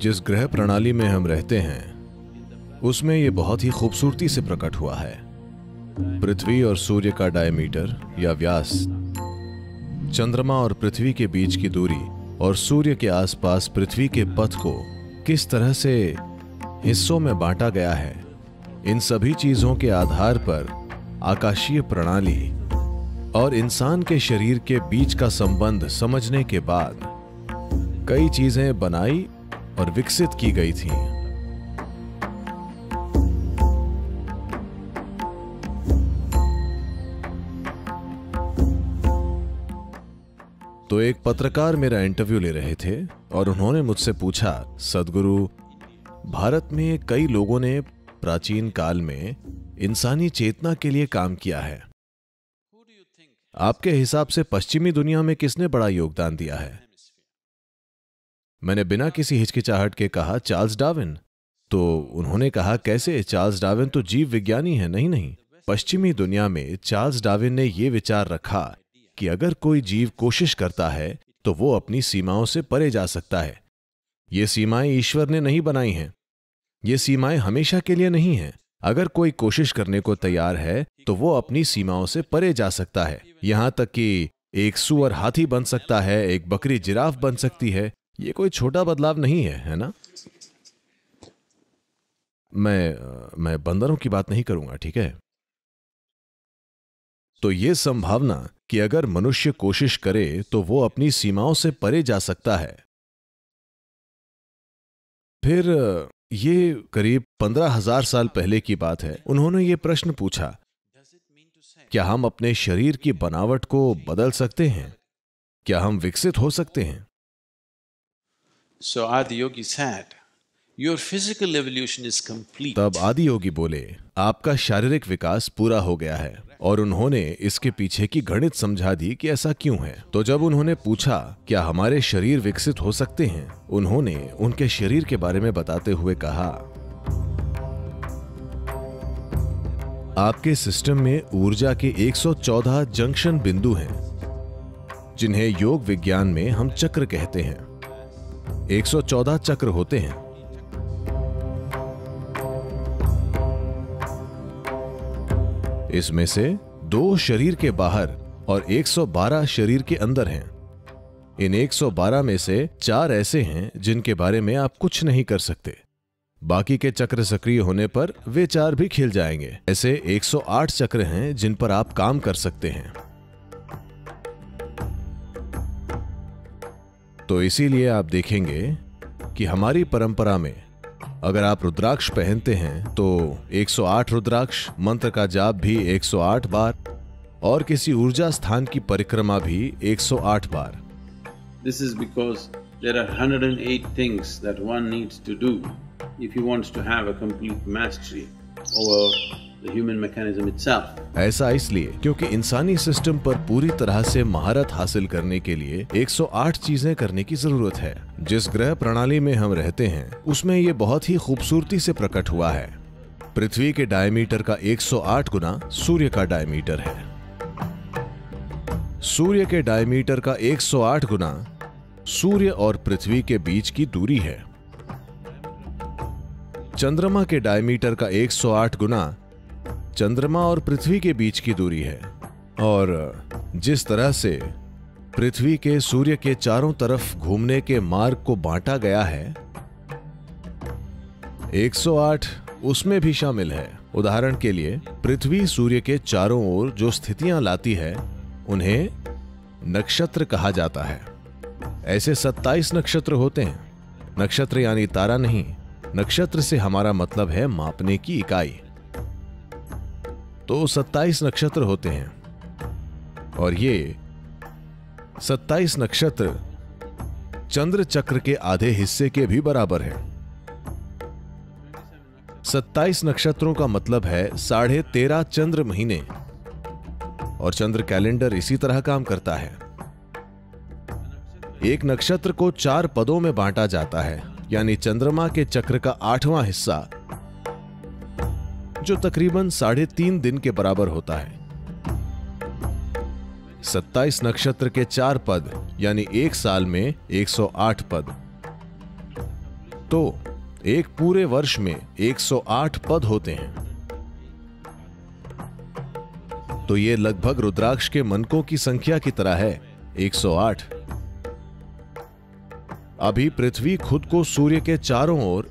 जिस ग्रह प्रणाली में हम रहते हैं उसमें यह बहुत ही खूबसूरती से प्रकट हुआ है। पृथ्वी और सूर्य का डायमीटर या व्यास, चंद्रमा और पृथ्वी के बीच की दूरी और सूर्य के आसपास पृथ्वी के पथ को किस तरह से हिस्सों में बांटा गया है, इन सभी चीजों के आधार पर आकाशीय प्रणाली और इंसान के शरीर के बीच का संबंध समझने के बाद कई चीजें बनाई और विकसित की गई थी। तो एक पत्रकार मेरा इंटरव्यू ले रहे थे और उन्होंने मुझसे पूछा, सद्गुरु, भारत में कई लोगों ने प्राचीन काल में इंसानी चेतना के लिए काम किया है, आपके हिसाब से पश्चिमी दुनिया में किसने बड़ा योगदान दिया है? मैंने बिना किसी हिचकिचाहट के कहा, चार्ल्स डार्विन। तो उन्होंने कहा, कैसे? चार्ल्स डार्विन तो जीव विज्ञानी है। नहीं, पश्चिमी दुनिया में चार्ल्स डार्विन ने यह विचार रखा कि अगर कोई जीव कोशिश करता है तो वो अपनी सीमाओं से परे जा सकता है। ये सीमाएं ईश्वर ने नहीं बनाई हैं, ये सीमाएं हमेशा के लिए नहीं हैं। अगर कोई कोशिश करने को तैयार है तो वो अपनी सीमाओं से परे जा सकता है। यहां तक कि एक सूअर हाथी बन सकता है, एक बकरी जिराफ बन सकती है। ये कोई छोटा बदलाव नहीं है, है ना? मैं बंदरों की बात नहीं करूंगा, ठीक है? तो ये संभावना कि अगर मनुष्य कोशिश करे तो वो अपनी सीमाओं से परे जा सकता है। फिर ये करीब 15,000 साल पहले की बात है। उन्होंने ये प्रश्न पूछा, क्या हम अपने शरीर की बनावट को बदल सकते हैं? क्या हम विकसित हो सकते हैं? So आदि योगी said, Your physical evolution is complete. तब आदि योगी बोले, आपका शारीरिक विकास पूरा हो गया है। और उन्होंने इसके पीछे की गणित समझा दी कि ऐसा क्यों है। तो जब उन्होंने पूछा, क्या हमारे शरीर विकसित हो सकते हैं, उन्होंने उनके शरीर के बारे में बताते हुए कहा, आपके सिस्टम में ऊर्जा के 114 जंक्शन बिंदु हैं, जिन्हें योग विज्ञान में हम चक्र कहते हैं। 114 चक्र होते हैं। इसमें से 2 शरीर के बाहर और 112 शरीर के अंदर हैं। इन 112 में से 4 ऐसे हैं जिनके बारे में आप कुछ नहीं कर सकते। बाकी के चक्र सक्रिय होने पर वे 4 भी खिल जाएंगे। ऐसे 108 चक्र हैं जिन पर आप काम कर सकते हैं। तो इसीलिए आप देखेंगे कि हमारी परंपरा में अगर आप रुद्राक्ष पहनते हैं तो 108 रुद्राक्ष, मंत्र का जाप भी 108 बार और किसी ऊर्जा स्थान की परिक्रमा भी 108 बार। This is because there are 108 things that one needs to do if he wants to have a complete mastery over the human mechanism itself. ऐसा इसलिए क्योंकि इंसानी सिस्टम पर पूरी तरह से महारत हासिल करने के लिए 108 चीजें करने की जरूरत है। जिस ग्रह प्रणाली में हम रहते हैं उसमें ये बहुत ही खूबसूरती से प्रकट हुआ है। पृथ्वी के डायमीटर का 108 गुना सूर्य का डायमीटर है। सूर्य के डायमीटर का 108 गुना सूर्य और पृथ्वी के बीच की दूरी है। चंद्रमा के डायमीटर का 108 गुना चंद्रमा और पृथ्वी के बीच की दूरी है। और जिस तरह से पृथ्वी के सूर्य के चारों तरफ घूमने के मार्ग को बांटा गया है, 108 उसमें भी शामिल है। उदाहरण के लिए, पृथ्वी सूर्य के चारों ओर जो स्थितियां लाती है उन्हें नक्षत्र कहा जाता है। ऐसे 27 नक्षत्र होते हैं। नक्षत्र यानी तारा नहीं, नक्षत्र से हमारा मतलब है मापने की इकाई। तो 27 नक्षत्र होते हैं और ये 27 नक्षत्र चंद्र चक्र के आधे हिस्से के भी बराबर है। 27 नक्षत्रों का मतलब है 13.5 चंद्र महीने। और चंद्र कैलेंडर इसी तरह काम करता है। एक नक्षत्र को 4 पदों में बांटा जाता है, यानी चंद्रमा के चक्र का 8वां हिस्सा, जो तकरीबन 3.5 दिन के बराबर होता है। 27 नक्षत्र के 4 पद यानी एक साल में 108 पद, तो एक पूरे वर्ष में 108 पद होते हैं। तो यह लगभग रुद्राक्ष के मनकों की संख्या की तरह है, 108। अभी पृथ्वी खुद को सूर्य के चारों ओर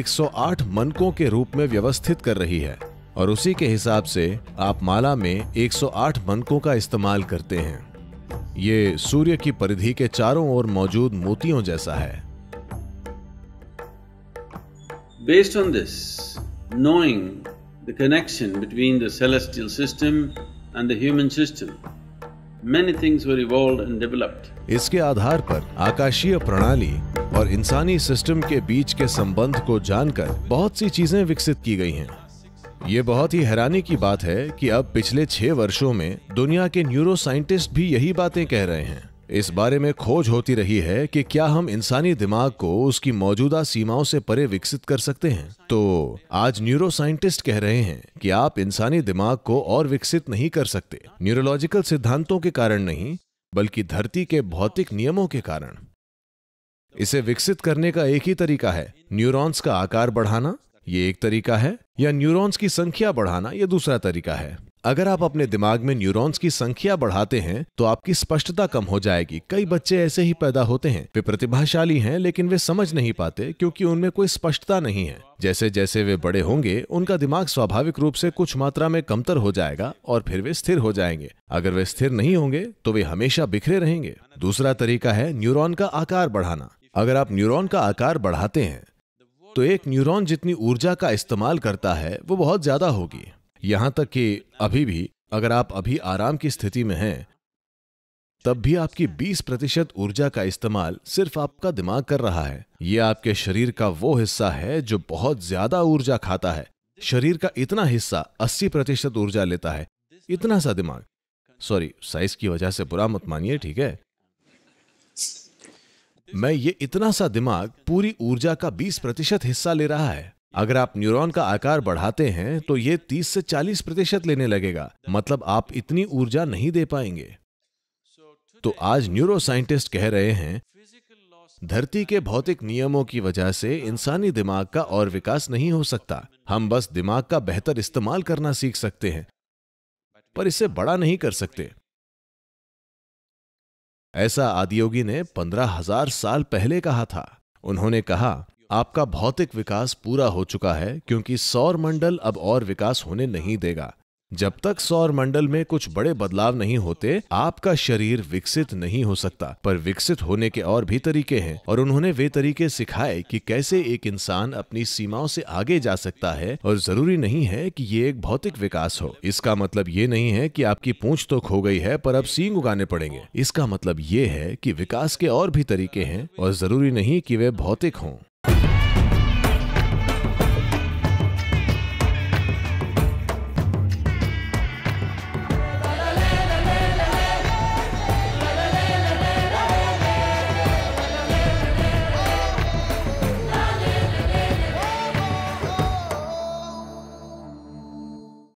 108 मनकों के रूप में व्यवस्थित कर रही है और उसी के हिसाब से आप माला में 108 मनकों का इस्तेमाल करते हैं। ये सूर्य की परिधि के चारों ओर मौजूद मोतियों जैसा है। Based on this, knowing the connection between the celestial system and the human system, many things were evolved and developed. इसके आधार पर आकाशीय प्रणाली और इंसानी सिस्टम के बीच के संबंध को जानकर बहुत सी चीजें विकसित की गई हैं। ये बहुत ही हैरानी की बात है कि अब पिछले 6 वर्षों में दुनिया के न्यूरोसाइंटिस्ट भी यही बातें कह रहे हैं। इस बारे में खोज होती रही है कि क्या हम इंसानी दिमाग को उसकी मौजूदा सीमाओं से परे विकसित कर सकते हैं। तो आज न्यूरोसाइंटिस्ट कह रहे हैं कि आप इंसानी दिमाग को और विकसित नहीं कर सकते, न्यूरोलॉजिकल सिद्धांतों के कारण नहीं बल्कि धरती के भौतिक नियमों के कारण। इसे विकसित करने का एक ही तरीका है, न्यूरॉन्स का आकार बढ़ाना ये एक तरीका है, या न्यूरॉन्स की संख्या बढ़ाना ये दूसरा तरीका है। अगर आप अपने दिमाग में न्यूरॉन्स की संख्या बढ़ाते हैं तो आपकी स्पष्टता कम हो जाएगी। कई बच्चे ऐसे ही पैदा होते हैं, वे प्रतिभाशाली हैं लेकिन वे समझ नहीं पाते क्योंकि उनमें कोई स्पष्टता नहीं है। जैसे जैसे वे बड़े होंगे उनका दिमाग स्वाभाविक रूप से कुछ मात्रा में कमतर हो जाएगा और फिर वे स्थिर हो जाएंगे। अगर वे स्थिर नहीं होंगे तो वे हमेशा बिखरे रहेंगे। दूसरा तरीका है न्यूरॉन का आकार बढ़ाना। अगर आप न्यूरॉन का आकार बढ़ाते हैं तो एक न्यूरॉन जितनी ऊर्जा का इस्तेमाल करता है वो बहुत ज्यादा होगी। यहां तक कि अभी भी अगर आप अभी आराम की स्थिति में हैं तब भी आपकी 20% ऊर्जा का इस्तेमाल सिर्फ आपका दिमाग कर रहा है। यह आपके शरीर का वो हिस्सा है जो बहुत ज्यादा ऊर्जा खाता है। शरीर का इतना हिस्सा 80% ऊर्जा लेता है, इतना सा दिमाग। सॉरी, साइज की वजह से बुरा मत मानिए, ठीक है। मैं ये इतना सा दिमाग पूरी ऊर्जा का 20% हिस्सा ले रहा है। अगर आप न्यूरॉन का आकार बढ़ाते हैं तो ये 30 से 40% लेने लगेगा, मतलब आप इतनी ऊर्जा नहीं दे पाएंगे। तो आज न्यूरोसाइंटिस्ट कह रहे हैं धरती के भौतिक नियमों की वजह से इंसानी दिमाग का और विकास नहीं हो सकता, हम बस दिमाग का बेहतर इस्तेमाल करना सीख सकते हैं पर इसे बड़ा नहीं कर सकते। ऐसा आदि योगी ने 15,000 साल पहले कहा था। उन्होंने कहा आपका भौतिक विकास पूरा हो चुका है क्योंकि सौर मंडल अब और विकास होने नहीं देगा। जब तक सौर मंडल में कुछ बड़े बदलाव नहीं होते आपका शरीर विकसित नहीं हो सकता। पर विकसित होने के और भी तरीके हैं और उन्होंने वे तरीके सिखाए कि कैसे एक इंसान अपनी सीमाओं से आगे जा सकता है और जरूरी नहीं है कि ये एक भौतिक विकास हो। इसका मतलब ये नहीं है कि आपकी पूंछ तो खो गई है पर अब सींग उगाने पड़ेंगे। इसका मतलब ये है कि विकास के और भी तरीके हैं और जरूरी नहीं कि वे भौतिक हों।